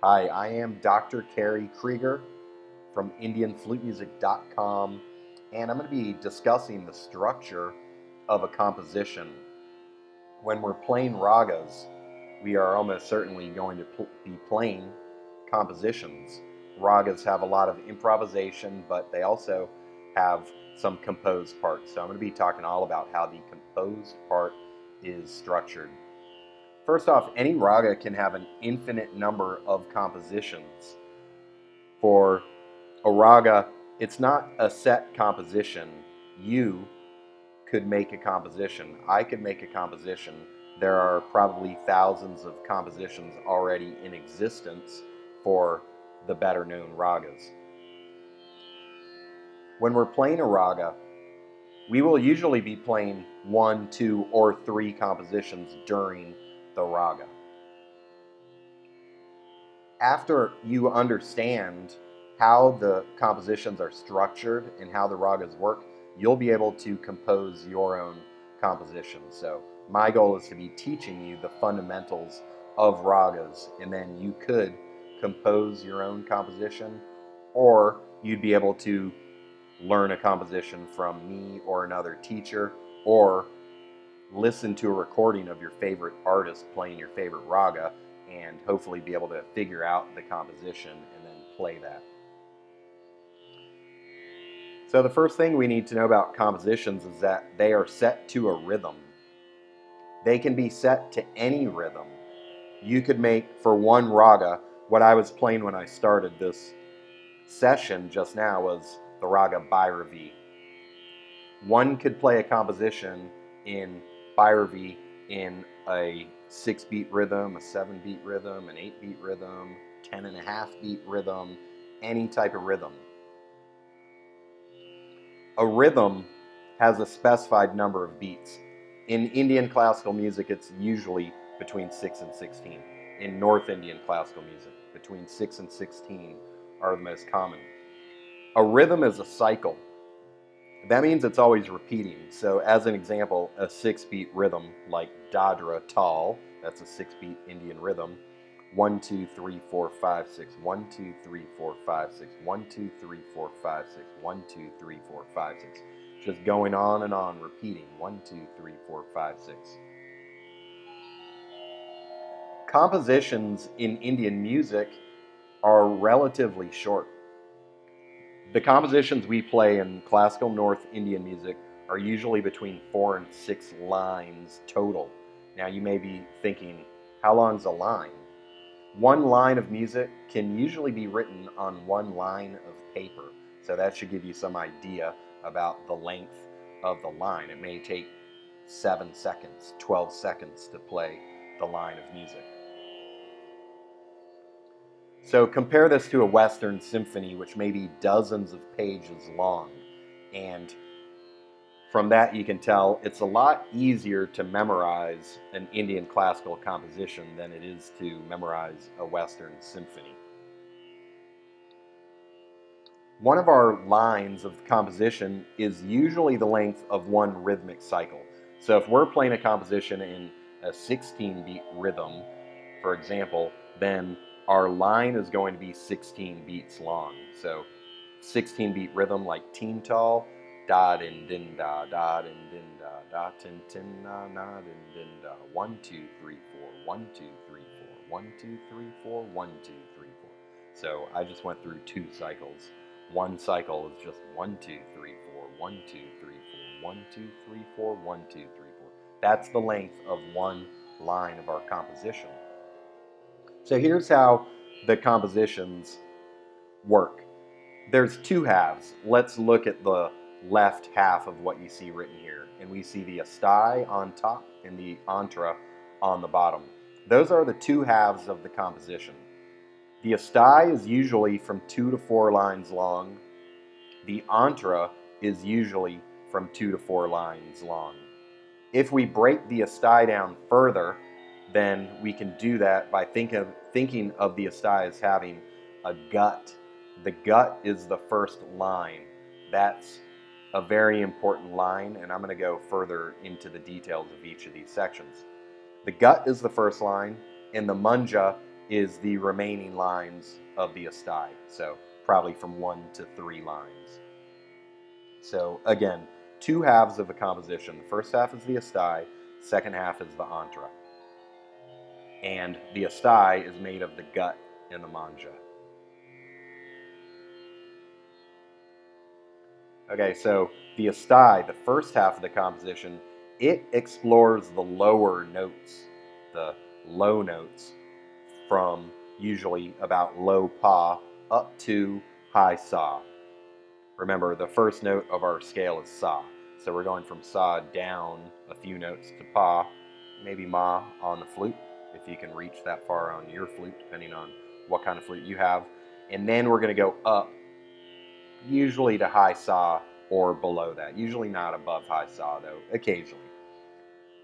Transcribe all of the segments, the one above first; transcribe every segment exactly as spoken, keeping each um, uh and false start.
Hi, I am Doctor Kerry Kriger from Indian Flute Music dot com, and I'm going to be discussing the structure of a composition. When we're playing ragas, we are almost certainly going to pl be playing compositions. Ragas have a lot of improvisation, but they also have some composed parts. So I'm going to be talking all about how the composed part is structured. First off, any raga can have an infinite number of compositions. For a raga, it's not a set composition. You could make a composition. I could make a composition. There are probably thousands of compositions already in existence for the better known ragas. When we're playing a raga, we will usually be playing one, two, or three compositions during the raga. After you understand how the compositions are structured and how the ragas work, you'll be able to compose your own composition. So my goal is to be teaching you the fundamentals of ragas, and then you could compose your own composition, or you'd be able to learn a composition from me or another teacher, or listen to a recording of your favorite artist playing your favorite raga and hopefully be able to figure out the composition and then play that. So the first thing we need to know about compositions is that they are set to a rhythm. They can be set to any rhythm. You could make, for one raga, what I was playing when I started this session just now was the raga Bhairavi. One could play a composition in Bhairavi in a six beat rhythm, a seven beat rhythm, an eight beat rhythm, ten and a half beat rhythm, any type of rhythm. A rhythm has a specified number of beats. In Indian classical music, it's usually between six and sixteen. In North Indian classical music, between six and sixteen are the most common. A rhythm is a cycle. That means it's always repeating. So as an example, a six beat rhythm like Dadra Tal, that's a six beat Indian rhythm, one, two, three, four, five, six, one, two, three, four, five, six, one, two, three, four, five, six, one, two, three, four, five, six. Just going on and on, repeating, one, two, three, four, five, six. Compositions in Indian music are relatively short. The compositions we play in classical North Indian music are usually between four and six lines total. Now you may be thinking, how long's a line? One line of music can usually be written on one line of paper. So that should give you some idea about the length of the line. It may take seven seconds, twelve seconds to play the line of music. So compare this to a Western symphony, which may be dozens of pages long, and from that you can tell it's a lot easier to memorize an Indian classical composition than it is to memorize a Western symphony. One of our lines of composition is usually the length of one rhythmic cycle. So if we're playing a composition in a sixteen beat rhythm, for example, then our line is going to be sixteen beats long. So sixteen beat rhythm like teen tall, da din din da, da din din da, da tin tin na na din din da, one, two, three, four, one, two, three, four, one, two, three, four, one, two, three, four. So I just went through two cycles. One cycle is just one, two, three, four, one, two, three, four, one, two, three, four, one, two, three, four. That's the length of one line of our composition. So here's how the compositions work. There's two halves. Let's look at the left half of what you see written here. And we see the sthayi on top and the antara on the bottom. Those are the two halves of the composition. The sthayi is usually from two to four lines long. The antara is usually from two to four lines long. If we break the sthayi down further, then we can do that by think of, thinking of the sthayi as having a gut. The gut is the first line. That's a very important line, and I'm going to go further into the details of each of these sections. The gut is the first line, and the munja is the remaining lines of the sthayi, so probably from one to three lines. So again, two halves of the composition. The first half is the sthayi, second half is the antara. And the sthayi is made of the gut and the munja. Okay, so the sthayi, the first half of the composition, it explores the lower notes, the low notes, from usually about low pa up to high sa. Remember, the first note of our scale is sa. So we're going from sa down a few notes to pa, maybe ma on the flute, if you can reach that far on your flute, depending on what kind of flute you have. And then we're going to go up, usually to high sa or below that. Usually not above high sa, though, occasionally.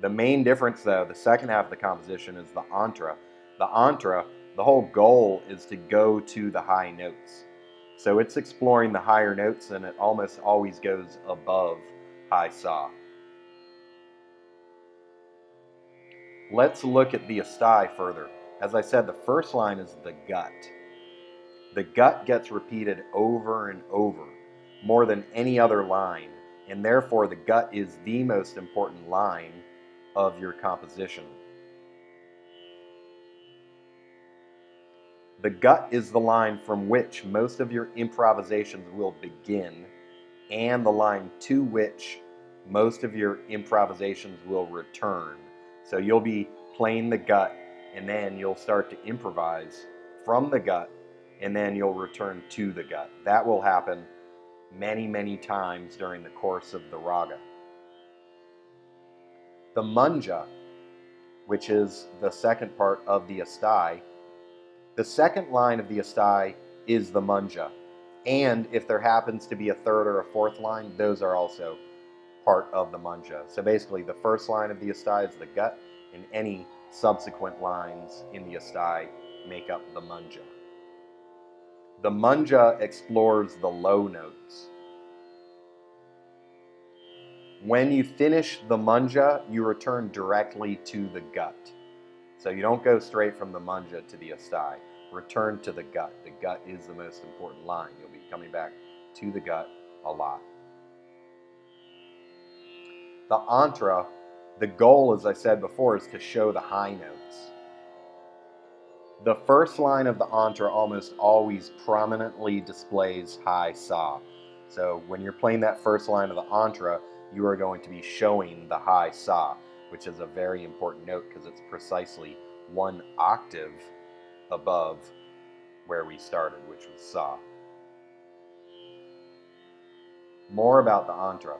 The main difference, though, the second half of the composition is the antara. The antara, the whole goal is to go to the high notes. So it's exploring the higher notes, and it almost always goes above high sa. Let's look at the sthayi further. As I said, the first line is the gut. The gut gets repeated over and over, more than any other line, and therefore the gut is the most important line of your composition. The gut is the line from which most of your improvisations will begin, and the line to which most of your improvisations will return. So you'll be playing the gut, and then you'll start to improvise from the gut, and then you'll return to the gut. That will happen many, many times during the course of the raga. The munja, which is the second part of the sthayi, the second line of the sthayi is the munja. And if there happens to be a third or a fourth line, those are also part of the munja. So basically, the first line of the sthayi is the gut, and any subsequent lines in the sthayi make up the munja. The munja explores the low notes. When you finish the munja, you return directly to the gut. So you don't go straight from the munja to the sthayi. Return to the gut. The gut is the most important line. You'll be coming back to the gut a lot. The antara, the goal, as I said before, is to show the high notes. The first line of the antara almost always prominently displays high sa. So when you're playing that first line of the antara, you are going to be showing the high sa, which is a very important note because it's precisely one octave above where we started, which was sa. More about the antara.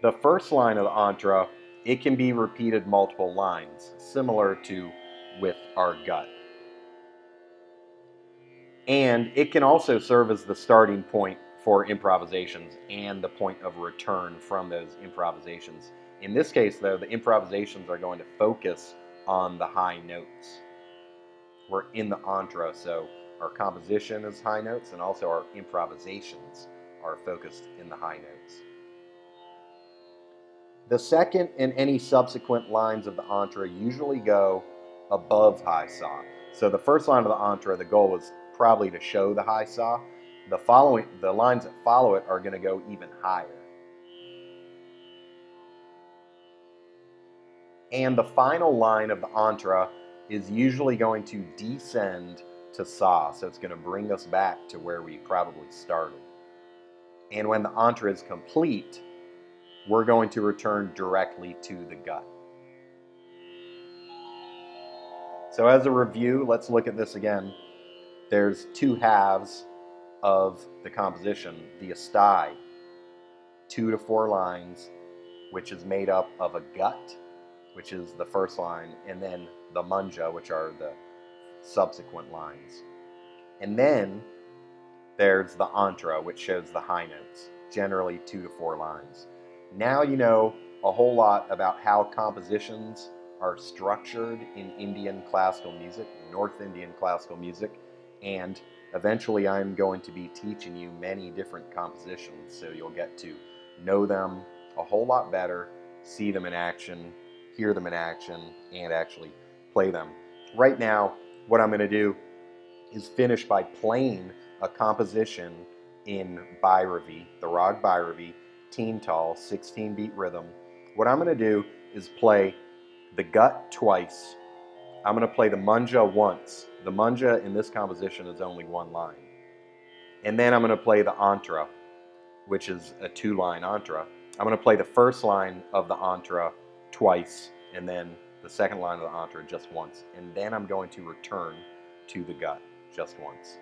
The first line of the antara, it can be repeated multiple lines, similar to with our gut. And it can also serve as the starting point for improvisations and the point of return from those improvisations. In this case, though, the improvisations are going to focus on the high notes. We're in the antara, so our composition is high notes, and also our improvisations are focused in the high notes. The second and any subsequent lines of the antara usually go above high sa. So the first line of the antara, the goal was probably to show the high sa. The following, the lines that follow it are going to go even higher. And the final line of the antara is usually going to descend to sa, so it's going to bring us back to where we probably started. And when the antara is complete, we're going to return directly to the gut. So as a review, let's look at this again. There's two halves of the composition, the sthayi, two to four lines, which is made up of a gut, which is the first line, and then the munja, which are the subsequent lines. And then there's the antara, which shows the high notes, generally two to four lines. Now you know a whole lot about how compositions are structured in Indian classical music, North Indian classical music, and eventually I'm going to be teaching you many different compositions, so you'll get to know them a whole lot better, see them in action, hear them in action, and actually play them. Right now, what I'm going to do is finish by playing a composition in Bhairavi, the rag Bhairavi, teen tall, sixteen beat rhythm. What I'm going to do is play the gut twice. I'm going to play the munja once. The munja in this composition is only one line. And then I'm going to play the antara, which is a two-line antara. I'm going to play the first line of the antara twice, and then the second line of the antara just once. And then I'm going to return to the gut just once.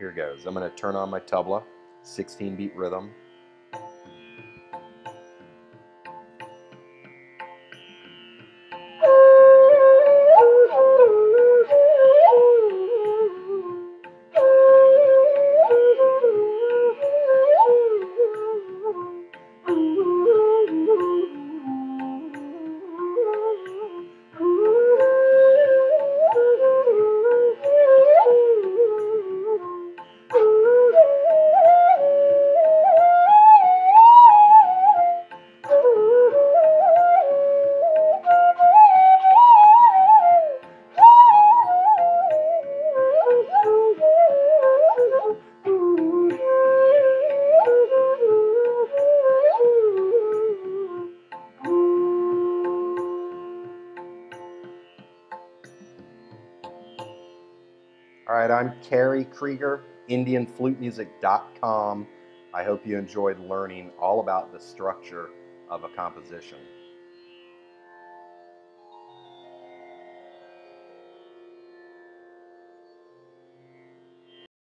Here goes. I'm going to turn on my tabla, sixteen beat rhythm. Alright, I'm Kerry Kriger, Indian Flute Music dot com. I hope you enjoyed learning all about the structure of a composition.